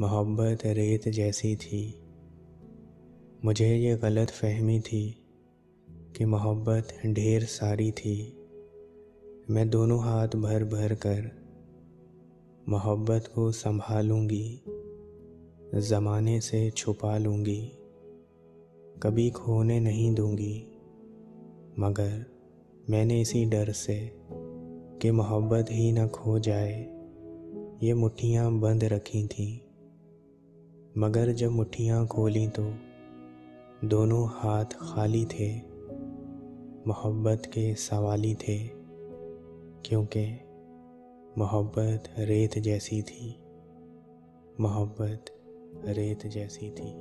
मोहब्बत रेत जैसी थी। मुझे ये गलत फहमी थी कि मोहब्बत ढेर सारी थी। मैं दोनों हाथ भर भर कर मोहब्बत को संभालूंगी, ज़माने से छुपा लूंगी, कभी खोने नहीं दूंगी। मगर मैंने इसी डर से कि मोहब्बत ही न खो जाए ये मुट्ठियाँ बंद रखी थीं। मगर जब मुट्ठियाँ खोली तो दोनों हाथ खाली थे, मोहब्बत के सवाली थे, क्योंकि मोहब्बत रेत जैसी थी, मोहब्बत रेत जैसी थी।